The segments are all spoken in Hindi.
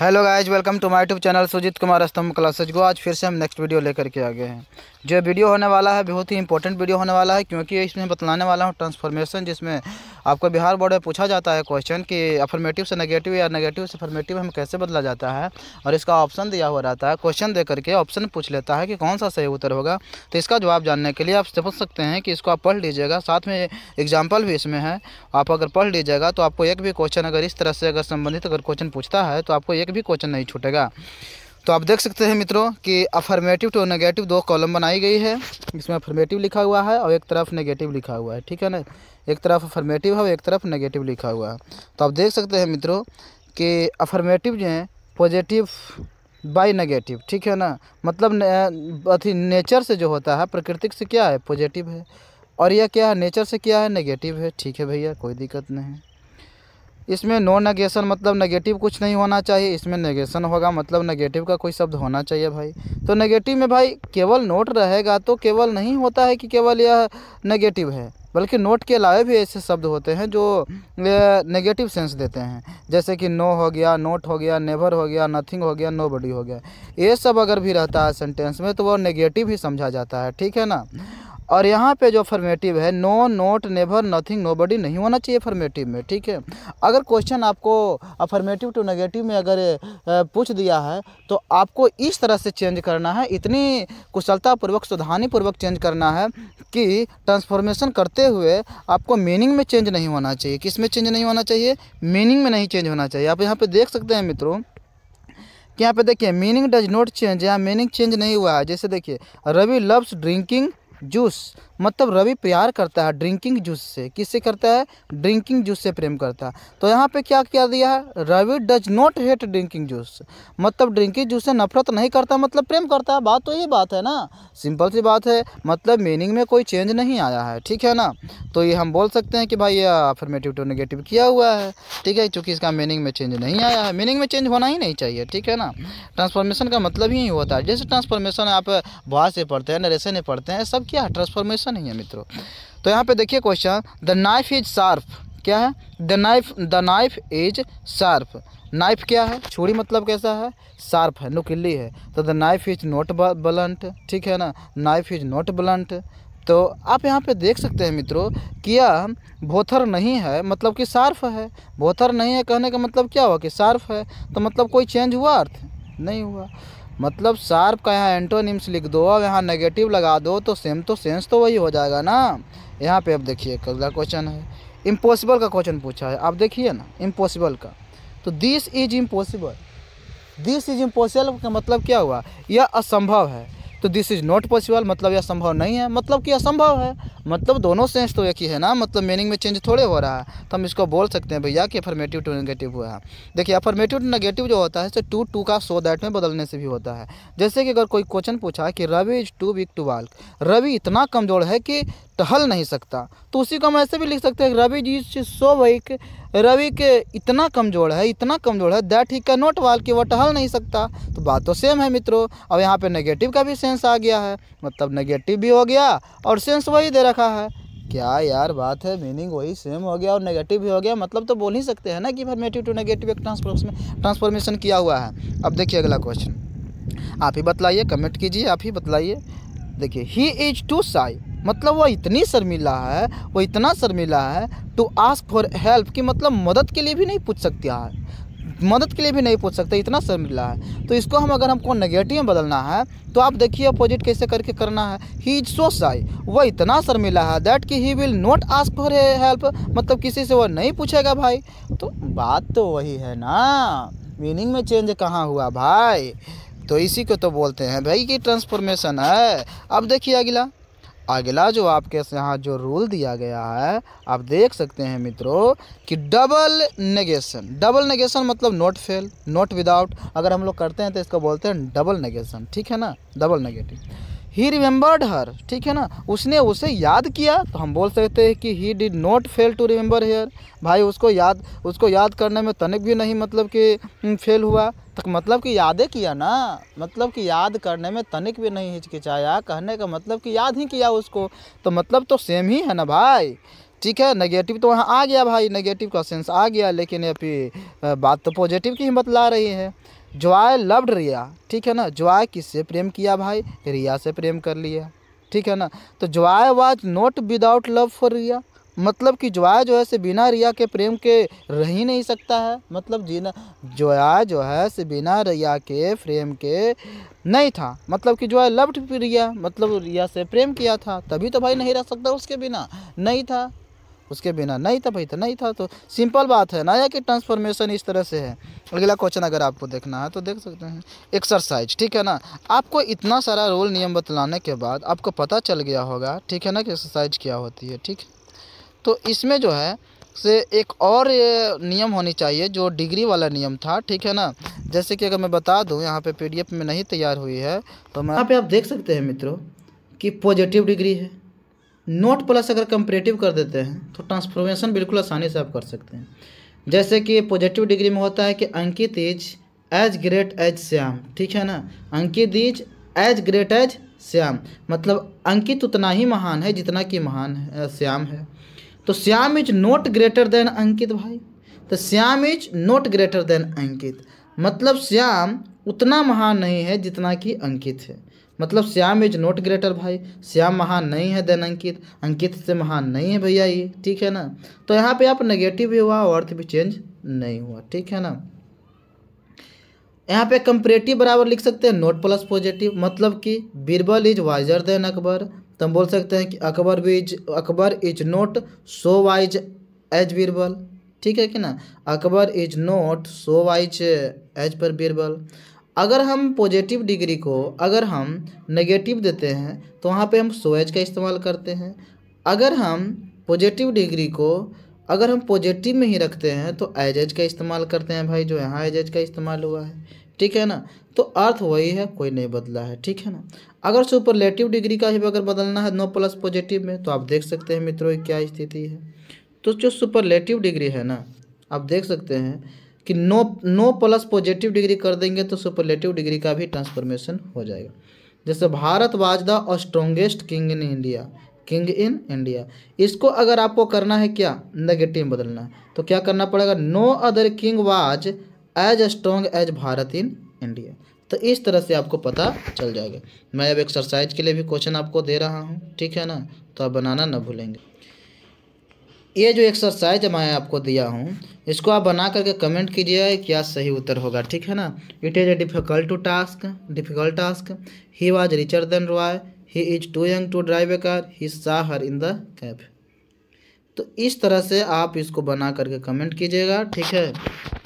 Hello guys, welcome to my YouTube channel Sujit Kumar Stambh classes Goh. आज फिर से हम नेक्स्ट वीडियो लेकर के आ गए हैं। जो वीडियो होने वाला है बहुत ही इंपॉर्टेंट वीडियो होने वाला है, क्योंकि इसमें बतलाने वाला हूँ ट्रांसफॉर्मेशन, जिसमें आपको बिहार बोर्ड में पूछा जाता है क्वेश्चन कि अफर्मेटिव से नेगेटिव या नेगेटिव से अफर्मेटिव हम कैसे बदला जाता है, और इसका ऑप्शन दिया हुआ रहता है। क्वेश्चन दे करके ऑप्शन पूछ लेता है कि कौन सा सही उत्तर होगा। तो इसका जवाब जानने के लिए आप समझ सकते हैं कि इसको आप पढ़ लीजिएगा, साथ में एग्जाम्पल भी इसमें है। आप अगर पढ़ लीजिएगा तो आपको एक भी क्वेश्चन अगर इस तरह से अगर संबंधित अगर क्वेश्चन पूछता है तो आपको भी क्वेश्चन नहीं छूटेगा। तो आप देख सकते हैं मित्रों कि अफर्मेटिव टू नेगेटिव दो कॉलम बनाई गई है, इसमें अफर्मेटिव लिखा हुआ है और एक तरफ नेगेटिव लिखा हुआ है। ठीक है ना, एक तरफ अफर्मेटिव है और एक तरफ नेगेटिव लिखा हुआ है। तो आप देख सकते हैं मित्रों कि अफर्मेटिव जो है पॉजिटिव बाय नेगेटिव, ठीक है ना, मतलब अथी नेचर से जो होता है प्रकृति से क्या है, पॉजिटिव है, और यह क्या है, नेचर से क्या है, नेगेटिव है। ठीक है भैया, कोई दिक्कत नहीं। इसमें नो नेगेशन मतलब नेगेटिव कुछ नहीं होना चाहिए, इसमें नेगेशन होगा मतलब नेगेटिव का कोई शब्द होना चाहिए भाई। तो नेगेटिव में भाई केवल नोट रहेगा तो केवल नहीं होता है कि केवल यह नेगेटिव है, बल्कि नोट के अलावा भी ऐसे शब्द होते हैं जो नेगेटिव सेंस देते हैं, जैसे कि नो हो गया, नोट हो गया, नेवर हो गया, नथिंग हो गया, नोबडी हो गया। ये सब अगर भी रहता है सेंटेंस में तो वो नेगेटिव ही समझा जाता है। ठीक है ना, और यहाँ पे जो अफर्मेटिव है no, not, never, nothing, nobody नहीं होना चाहिए अफर्मेटिव में। ठीक है, अगर क्वेश्चन आपको अफर्मेटिव टू नेगेटिव में अगर पूछ दिया है तो आपको इस तरह से चेंज करना है, इतनी कुशलतापूर्वक सावधानीपूर्वक चेंज करना है कि ट्रांसफॉर्मेशन करते हुए आपको मीनिंग में चेंज नहीं होना चाहिए। किस में चेंज नहीं होना चाहिए, मीनिंग में नहीं चेंज होना चाहिए। आप यहाँ पर देख सकते हैं मित्रों कि यहाँ पर देखिए मीनिंग डज नॉट चेंज, यहाँ मीनिंग चेंज नहीं हुआ है। जैसे देखिए रवि लव्स ड्रिंकिंग जूस, मतलब रवि प्यार करता है ड्रिंकिंग जूस से। किससे करता है, ड्रिंकिंग जूस से प्रेम करता है। तो यहाँ पे क्या क्या दिया है, Ravi does not hate drinking juice, मतलब ड्रिंकिंग जूस से नफरत नहीं करता, मतलब प्रेम करता है। बात तो ये बात है ना, सिंपल सी बात है, मतलब मीनिंग में कोई चेंज नहीं आया है। ठीक है ना, तो ये हम बोल सकते हैं कि भाई ये अफर्मेटिव टू नेगेटिव किया हुआ है। ठीक है, चूँकि इसका मीनिंग में चेंज नहीं आया है, मीनिंग में चेंज होना ही नहीं चाहिए। ठीक है ना, ट्रांसफॉर्मेशन का मतलब ही होता है, जैसे ट्रांसफॉर्मेशन आप भाषा से पढ़ते हैं, नरेशन से पढ़ते हैं, सब क्या है, ट्रांसफॉर्मेशन ही है मित्रों। तो यहाँ पे देखिए question, the knife is sharp, क्या है, the knife is sharp. Knife क्या है, छुरी, मतलब कैसा है, शार्प है, नुकीली है। तो the knife is not blunt, ठीक है ना, नाइफ इज नॉट ब्लंट। तो आप यहाँ पे देख सकते हैं मित्रों कि यह बोथर नहीं है, मतलब कि शार्प है। बोथर नहीं है कहने का मतलब क्या हुआ कि शार्प है, तो मतलब कोई चेंज हुआ, अर्थ नहीं हुआ। मतलब शार्प का यहाँ एंटोनिम्स लिख दो और यहाँ नेगेटिव लगा दो तो सेम तो सेंस तो वही हो जाएगा ना। यहाँ पे आप देखिए अगला क्वेश्चन है, इम्पॉसिबल का क्वेश्चन पूछा है। आप देखिए ना इम्पॉसिबल का, तो this is impossible, this is impossible का मतलब क्या हुआ, यह असंभव है। तो दिस इज़ नॉट पॉसिबल मतलब यह संभव नहीं है, मतलब कि असंभव है, मतलब दोनों सेंस तो एक ही है ना, मतलब मीनिंग में चेंज थोड़े हो रहा है। तो हम इसको बोल सकते हैं भैया कि अफर्मेटिव टू नेगेटिव हुआ है। देखिए अफर्मेटिव टू नेगेटिव जो होता है तो टू टू का सो दैट में बदलने से भी होता है। जैसे कि अगर कोई क्वेश्चन पूछा कि Ravi is too weak to walk, Ravi इतना कमज़ोर है कि टहल नहीं सकता, तो उसी को हम ऐसे भी लिख सकते हैं Ravi is so weak, Ravi के इतना कमज़ोर है, इतना कमज़ोर है that he can not walk, कि वह टहल नहीं सकता। तो बात तो सेम है मित्रों। अब यहाँ पे नेगेटिव का भी सेंस आ गया है, मतलब नेगेटिव भी हो गया और सेंस वही दे रखा है। क्या यार बात है, मीनिंग वही सेम हो गया और नेगेटिव भी हो गया, मतलब तो बोल ही सकते हैं ना कि अफर्मेटिव टू नेगेटिव एक ट्रांसफॉर्मेशन किया हुआ है। अब देखिए अगला क्वेश्चन, आप ही बतलाइए, कमेंट कीजिए, आप ही बतलाइए। देखिए ही इज टू साई, मतलब वह इतनी शर्मिला है, वो इतना शर्मिला है टू आस्क फॉर हेल्प, कि मतलब मदद के लिए भी नहीं पूछ सकता है, मदद के लिए भी नहीं पूछ सकते, इतना शर्मिला है। तो इसको हम अगर हमको नेगेटिव में बदलना है तो आप देखिए अपोजिट कैसे करके करना है। ही इज सो साई, वह इतना शर्मिला है दैट कि he will not ask for help, मतलब किसी से वह नहीं पूछेगा भाई। तो बात तो वही है ना, मीनिंग में चेंज कहाँ हुआ भाई। तो इसी को तो बोलते हैं भाई कि ट्रांसफॉर्मेशन है। अब देखिए अगला जो आपके यहाँ जो रूल दिया गया है, आप देख सकते हैं मित्रों कि डबल नेगेशन। डबल नेगेशन मतलब नॉट फेल, नॉट विदाउट, अगर हम लोग करते हैं तो इसको बोलते हैं डबल नेगेशन। ठीक है ना, double negative. He remembered her, ठीक है ना, उसने उसे याद किया, तो हम बोल सकते हैं कि he did not fail to remember her, भाई उसको याद करने में तनिक भी नहीं मतलब कि फेल हुआ, तो मतलब कि यादें किया ना, मतलब कि याद करने में तनिक भी नहीं हिचकिचाया, कहने का मतलब कि याद ही किया उसको, तो मतलब तो सेम ही है ना भाई। ठीक है। नेगेटिव तो वहाँ आ गया भाई, नेगेटिव का सेंस आ गया, लेकिन ये फिर बात तो पॉजिटिव की ही बतला रही है। जॉय लव्ड रिया, ठीक है ना। जॉय किससे प्रेम किया भाई, रिया से प्रेम कर लिया, ठीक है ना। तो Joy was not without love for Riya, मतलब कि जॉय जो है से बिना रिया के प्रेम के रह ही नहीं सकता है, मतलब जीना जॉय जो है से बिना रिया के प्रेम के नहीं था, मतलब कि जॉय लव्ड रिया, मतलब रिया से प्रेम किया था, तभी तो भाई नहीं रह सकता, उसके बिना नहीं था, उसके बिना नहीं था भाई, तो नहीं था। तो सिंपल बात है ना, या कि ट्रांसफॉर्मेशन इस तरह से है। अगला क्वेश्चन अगर आपको देखना है तो देख सकते हैं, एक्सरसाइज, ठीक है ना। आपको इतना सारा रोल नियम बतलाने के बाद आपको पता चल गया होगा, ठीक है ना, कि एक्सरसाइज क्या होती है, ठीक। तो इसमें जो है से एक और नियम होनी चाहिए जो डिग्री वाला नियम था, ठीक है ना। जैसे कि अगर मैं बता दूं, यहाँ पे पीडीएफ में नहीं तैयार हुई है तो मैं यहाँ पे आप देख सकते हैं मित्रों कि पॉजिटिव डिग्री है, नोट प्लस अगर कंपैरेटिव कर देते हैं तो ट्रांसफॉर्मेशन बिल्कुल आसानी से आप कर सकते हैं। जैसे कि पॉजिटिव डिग्री में होता है कि Ankit is as great as Shyam, ठीक है ना। Ankit is as great as Shyam, मतलब अंकित उतना ही महान है जितना कि महान श्याम है। तो Shyam is not greater than Ankit भाई, तो Shyam is not greater than Ankit, मतलब श्याम उतना महान नहीं है जितना कि अंकित है, मतलब श्याम इज नॉट ग्रेटर भाई, श्याम महान नहीं है देन अंकित, अंकित से महान नहीं है भैया ये, ठीक है ना। तो यहाँ पे आप नेगेटिव भी हुआ और अर्थ भी चेंज नहीं हुआ, ठीक है ना। यहाँ पे कंपैरेटिव बराबर लिख सकते हैं नॉट प्लस पॉजिटिव, मतलब कि Birbal is wiser than Akbar, तो हम बोल सकते हैं कि Akbar is not so wise as Birbal, ठीक है कि ना। Akbar is not so wise as पर बीरबल। अगर हम पॉजिटिव डिग्री को अगर हम नेगेटिव देते हैं तो वहाँ पे हम सो एज का इस्तेमाल करते हैं। अगर हम पॉजिटिव डिग्री को अगर हम पॉजिटिव में ही रखते हैं तो एज का इस्तेमाल करते हैं भाई, जो यहाँ एज का इस्तेमाल हुआ है, ठीक है ना। तो अर्थ वही है, कोई नहीं बदला है, ठीक है ना। अगर सुपरलेटिव डिग्री का ही अगर बदलना है नो प्लस पॉजिटिव में तो आप देख सकते हैं मित्रों क्या स्थिति है। तो जो सुपरलेटिव डिग्री है ना, आप देख सकते हैं कि नो प्लस पॉजिटिव डिग्री कर देंगे तो सुपरलेटिव डिग्री का भी ट्रांसफॉर्मेशन हो जाएगा। जैसे Bharat was the strongest king in India, king in India, इसको अगर आपको करना है क्या, नेगेटिव में बदलना है, तो क्या करना पड़ेगा, no other king was as strong as Bharat in India. तो इस तरह से आपको पता चल जाएगा। मैं अब एक्सरसाइज के लिए भी क्वेश्चन आपको दे रहा हूँ, ठीक है ना, तो आप बनाना ना भूलेंगे। ये जो एक्सरसाइज मैं आपको दिया हूँ इसको आप बना करके कमेंट कीजिए क्या सही उत्तर होगा, ठीक है ना। It is a difficult task. He was richer than Roy, he is too young to drive a car, he saw her in the cab. तो इस तरह से आप इसको बना करके कमेंट कीजिएगा, ठीक है।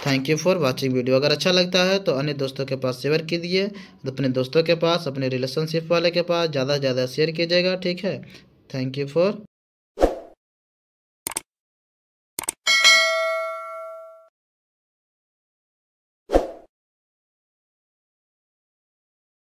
Thank you for watching video. अगर अच्छा लगता है तो अन्य दोस्तों के पास शेयर कीजिए, अपने दोस्तों के पास, अपने रिलेशनशिप वाले के पास ज़्यादा से ज़्यादा शेयर कीजिएगा, ठीक है। Thank you for